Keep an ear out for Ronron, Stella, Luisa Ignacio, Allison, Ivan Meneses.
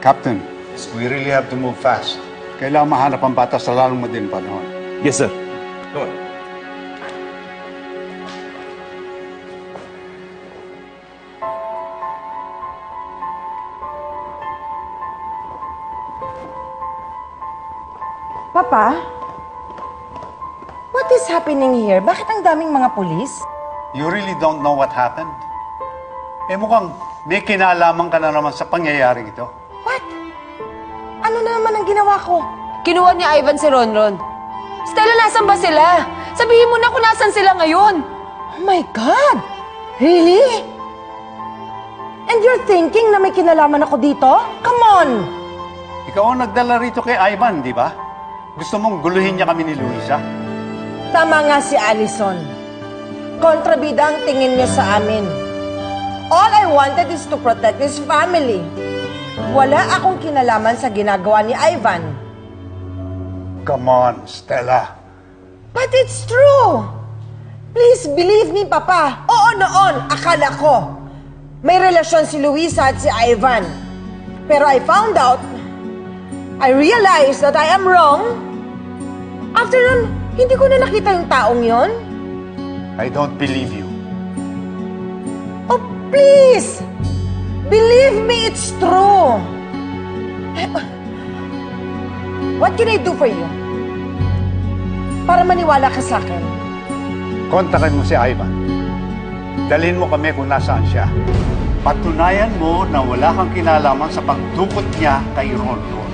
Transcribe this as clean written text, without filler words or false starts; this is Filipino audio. Captain. We really have to move fast. Kailangan mahanap ang bata sa lalong madaling panahon. Yes, sir. Go on. Papa? What is happening here? Bakit ang daming mga pulis? You really don't know what happened? Eh mukhang may kinalaman ka na naman sa pangyayaring ito. What? Ano na naman ang ginawa ko? Kinuha ni Ivan si Ronron. Stella, nasan ba sila? Sabihin mo na kung nasan sila ngayon. Oh my God! Really? And you're thinking na may kinalaman ako dito? Come on! Ikaw ang nagdala rito kay Ivan, di ba? Gusto mong guluhin niya kami ni Luisa? Tama nga si Allison. Kontrabida ang tingin niya sa amin. All I wanted is to protect his family. Wala akong kinalaman sa ginagawa ni Ivan. Come on, Stella. But it's true. Please believe me, Papa. Oo noon, akala ko may relasyon si Luisa at si Ivan. Pero I found out, I realized that I am wrong. After nun, hindi ko na nakita yung taong yon. I don't believe you. Please! Believe me, it's true! What can I do for you? Para maniwala ka sa akin. Kontakin mo si Ivan. Dalhin mo kami kung nasaan siya. Patunayan mo na wala kang kinalaman sa pagdukot niya kay Ronron.